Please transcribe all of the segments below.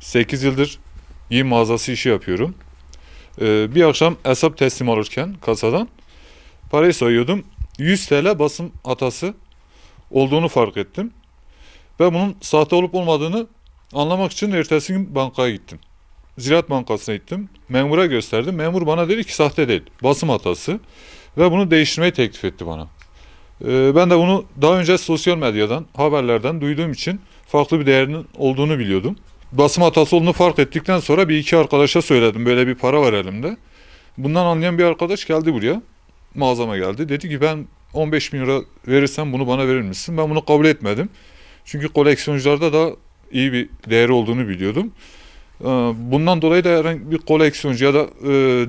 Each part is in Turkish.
8 yıldır giyim mağazası işi yapıyorum. Bir akşam hesap teslim alırken kasadan parayı sayıyordum. 100 TL basım hatası olduğunu fark ettim. Ve bunun sahte olup olmadığını anlamak için ertesi gün bankaya gittim. Ziraat Bankası'na gittim. Memura gösterdim. Memur bana dedi ki sahte değil, basım hatası. Ve bunu değiştirmeyi teklif etti bana. Ben de bunu daha önce sosyal medyadan, haberlerden duyduğum için farklı bir değerinin olduğunu biliyordum. Basım hatası olduğunu fark ettikten sonra bir iki arkadaşa söyledim. Böyle bir para var elimde. Bundan anlayan bir arkadaş geldi buraya. Mağazama geldi. Dedi ki ben 15.000 lira verirsem bunu bana verir misin? Ben bunu kabul etmedim. Çünkü koleksiyoncularda da iyi bir değeri olduğunu biliyordum. Bundan dolayı da herhangi bir koleksiyoncu ya da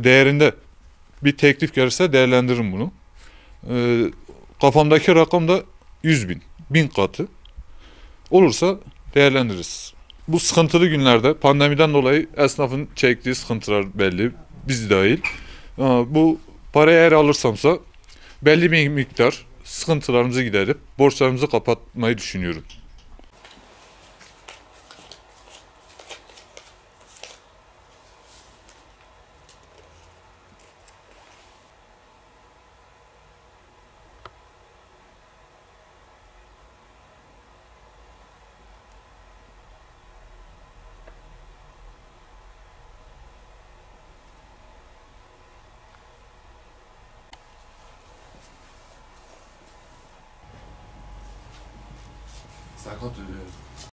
değerinde bir teklif gelirse değerlendiririm bunu. Kafamdaki rakam da 100.000, 1000 katı olursa değerlendiririz. Bu sıkıntılı günlerde pandemiden dolayı esnafın çektiği sıkıntılar belli, biz dahil. Bu parayı eğer alırsamsa belli bir miktar sıkıntılarımızı giderip borçlarımızı kapatmayı düşünüyorum. Sakat oluyor.